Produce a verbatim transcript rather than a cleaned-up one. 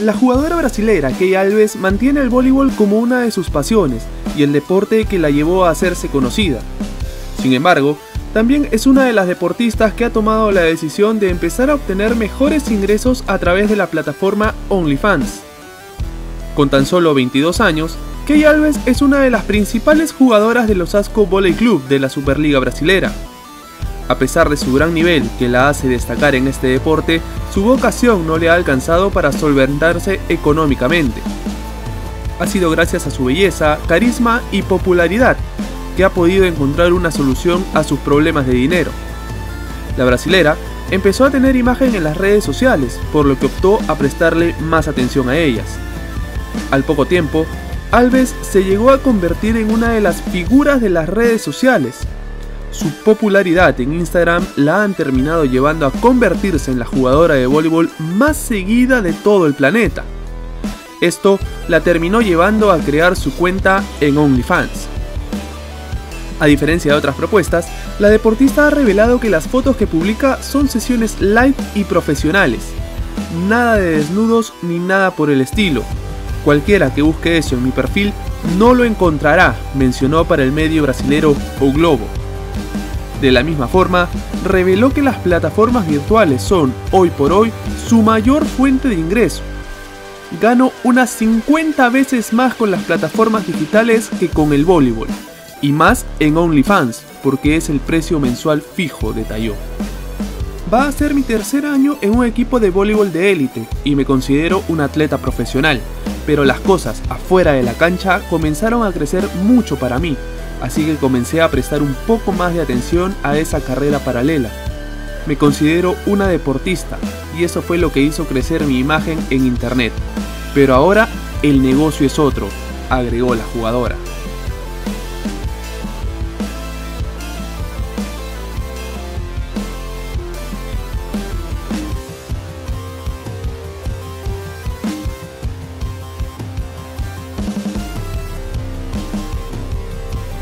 La jugadora brasilera Key Alves mantiene el voleibol como una de sus pasiones y el deporte que la llevó a hacerse conocida. Sin embargo, también es una de las deportistas que ha tomado la decisión de empezar a obtener mejores ingresos a través de la plataforma OnlyFans. Con tan solo veintidós años, Key Alves es una de las principales jugadoras del Osasco Volley Clube de la Superliga Brasilera. A pesar de su gran nivel que la hace destacar en este deporte, su vocación no le ha alcanzado para solventarse económicamente. Ha sido gracias a su belleza, carisma y popularidad que ha podido encontrar una solución a sus problemas de dinero. La brasilera empezó a tener imagen en las redes sociales, por lo que optó a prestarle más atención a ellas. Al poco tiempo, Alves se llegó a convertir en una de las figuras de las redes sociales. Su popularidad en Instagram la han terminado llevando a convertirse en la jugadora de voleibol más seguida de todo el planeta. Esto la terminó llevando a crear su cuenta en OnlyFans. A diferencia de otras propuestas, la deportista ha revelado que las fotos que publica son sesiones live y profesionales. Nada de desnudos ni nada por el estilo. Cualquiera que busque eso en mi perfil no lo encontrará, mencionó para el medio brasilero O Globo. De la misma forma, reveló que las plataformas virtuales son, hoy por hoy, su mayor fuente de ingreso. Gano unas cincuenta veces más con las plataformas digitales que con el voleibol, y más en OnlyFans, porque es el precio mensual fijo, detalló. Va a ser mi tercer año en un equipo de voleibol de élite y me considero un atleta profesional, pero las cosas afuera de la cancha comenzaron a crecer mucho para mí. Así que comencé a prestar un poco más de atención a esa carrera paralela. Me considero una deportista y eso fue lo que hizo crecer mi imagen en internet. Pero ahora el negocio es otro, agregó la jugadora.